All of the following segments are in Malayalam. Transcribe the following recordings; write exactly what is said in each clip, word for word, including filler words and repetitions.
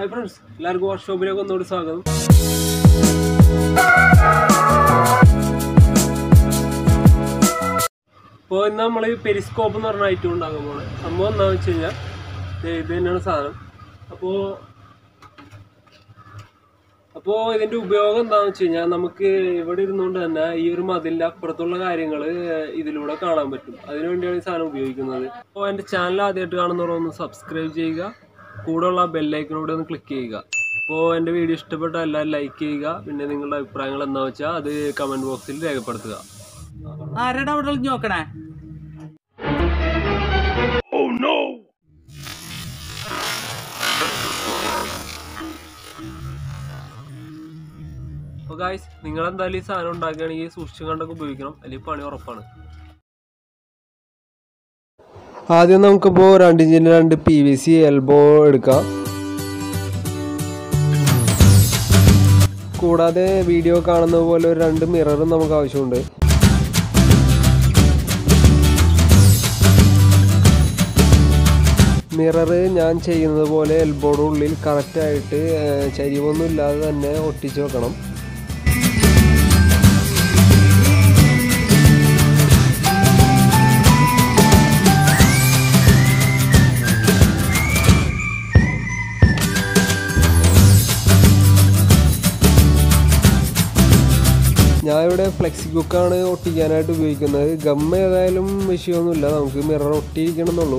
Hi friends, എല്ലാവർക്കും വർക്ക്ഷോപ്പിലേക്ക് ഒന്നുകൂടി സ്വാഗതം. ഇപ്പോൾ ഇന്ന് നമ്മൾ ഈ പെരിസ്കോപ്പ് എന്ന് പറഞ്ഞ ഐറ്റം ഉണ്ടാക്കാൻ പോകുന്നത്. സംഭവം എന്താണെന്ന് വെച്ച് കഴിഞ്ഞാൽ ഇത് തന്നെയാണ് സാധനം. അപ്പോൾ അപ്പോൾ ഇതിൻ്റെ ഉപയോഗം എന്താണെന്ന് വെച്ച് കഴിഞ്ഞാൽ നമുക്ക് ഇവിടെ ഇരുന്നുകൊണ്ട് തന്നെ ഈ ഒരു മതിലിൻ്റെ അപ്പുറത്തുള്ള കാര്യങ്ങൾ ഇതിലൂടെ കാണാൻ പറ്റും. അതിനുവേണ്ടിയാണ് ഈ സാധനം ഉപയോഗിക്കുന്നത്. അപ്പോൾ എൻ്റെ ചാനൽ ആദ്യമായിട്ട് കാണുന്നവരൊന്ന് സബ്സ്ക്രൈബ് ചെയ്യുക, കൂടെയുള്ള ബെല്ലൈക്കനോട് ഒന്ന് ക്ലിക്ക് ചെയ്യുക. അപ്പോൾ എൻ്റെ വീഡിയോ ഇഷ്ടപ്പെട്ട എല്ലാവരും ലൈക്ക് ചെയ്യുക. പിന്നെ നിങ്ങളുടെ അഭിപ്രായങ്ങൾ എന്താ വെച്ചാൽ അത് കമൻറ്റ് ബോക്സിൽ രേഖപ്പെടുത്തുക. അപ്പോൾ ഗൈസ്, നിങ്ങളെന്തായാലും ഈ സാധനം ഉണ്ടാക്കുകയാണെങ്കിൽ സൂക്ഷിച്ചും കണ്ടൊക്കെ ഉപയോഗിക്കണം, അല്ലെങ്കിൽ പണി ഉറപ്പാണ്. ആദ്യം നമുക്കിപ്പോൾ രണ്ട് ഇഞ്ചിൻ്റെ രണ്ട് പി വി സി എൽബോ എടുക്കാം. കൂടാതെ വീഡിയോ കാണുന്ന പോലെ ഒരു രണ്ട് മിററും നമുക്ക് ആവശ്യമുണ്ട്. മിററ് ഞാൻ ചെയ്യുന്നത് പോലെ എൽബോയുടെ ഉള്ളിൽ കറക്റ്റായിട്ട് ചരിവൊന്നും ഇല്ലാതെ തന്നെ ഒട്ടിച്ച് വെക്കണം. ഞാൻ ഇവിടെ ഫ്ലെക്സി ബുക്കാണ് ഒട്ടിക്കാനായിട്ട് ഉപയോഗിക്കുന്നത്. ഗം ഏതായാലും വിഷയമൊന്നുമില്ല, നമുക്ക് മിറർ ഒട്ടിയിരിക്കണം എന്നുള്ളൂ.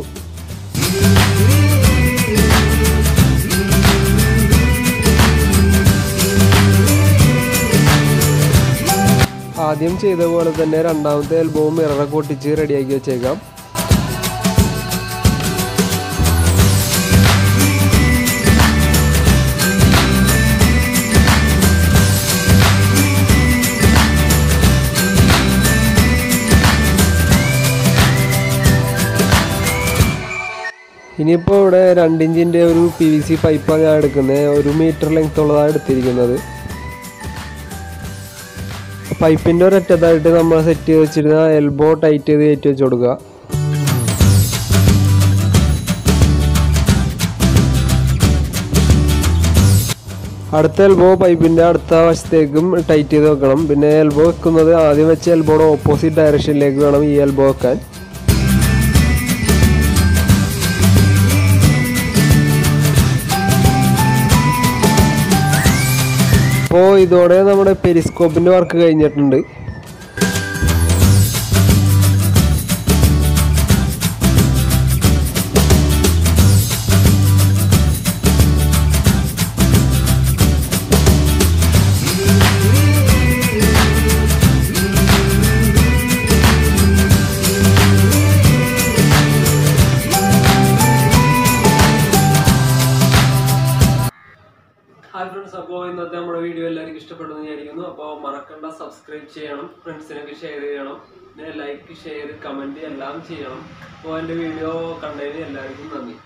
ആദ്യം ചെയ്ത പോലെ തന്നെ രണ്ടാമത്തെ എൽബോവും മിററൊക്കെ ഒട്ടിച്ച് റെഡിയാക്കി വെച്ചേക്കാം. ഇനിയിപ്പോൾ ഇവിടെ രണ്ട് ഇഞ്ചിൻ്റെ ഒരു പി വി സി പൈപ്പാണ് ഞാൻ എടുക്കുന്നത്. ഒരു മീറ്റർ ലെങ്ത് ഉള്ളതാണ് എടുത്തിരിക്കുന്നത്. പൈപ്പിൻ്റെ ഒരറ്റത്തായിട്ട് നമ്മൾ സെറ്റ് ചെയ്ത് വെച്ചിരുന്ന എൽബോ ടൈറ്റ് ചെയ്ത് കയറ്റി വെച്ച് കൊടുക്കുക. അടുത്ത എൽബോ പൈപ്പിൻ്റെ അടുത്ത വശത്തേക്കും ടൈറ്റ് ചെയ്ത് വെക്കണം. പിന്നെ എൽബോ വെക്കുന്നത് ആദ്യം വെച്ച എൽബോയുടെ ഓപ്പോസിറ്റ് ഡയറക്ഷനിലേക്ക് വേണം ഈ എൽബോ വെക്കാൻ. അപ്പോൾ ഇതോടെ നമ്മുടെ പെരിസ്കോപ്പിൻ്റെ വർക്ക് കഴിഞ്ഞിട്ടുണ്ട്. ഹായ് ഫ്രണ്ട്സ്, അപ്പോൾ ഇന്നത്തെ നമ്മുടെ വീഡിയോ എല്ലാവർക്കും ഇഷ്ടപ്പെട്ടെന്ന് വിചാരിക്കുന്നു. അപ്പോൾ മറക്കണ്ട, സബ്സ്ക്രൈബ് ചെയ്യണം, ഫ്രണ്ട്സിനൊക്കെ ഷെയർ ചെയ്യണം, പിന്നെ ലൈക്ക്, ഷെയർ, കമൻറ്റ് എല്ലാം ചെയ്യണം. അപ്പോൾ എൻ്റെ വീഡിയോ കണ്ടതിന് എല്ലാവർക്കും നന്ദി.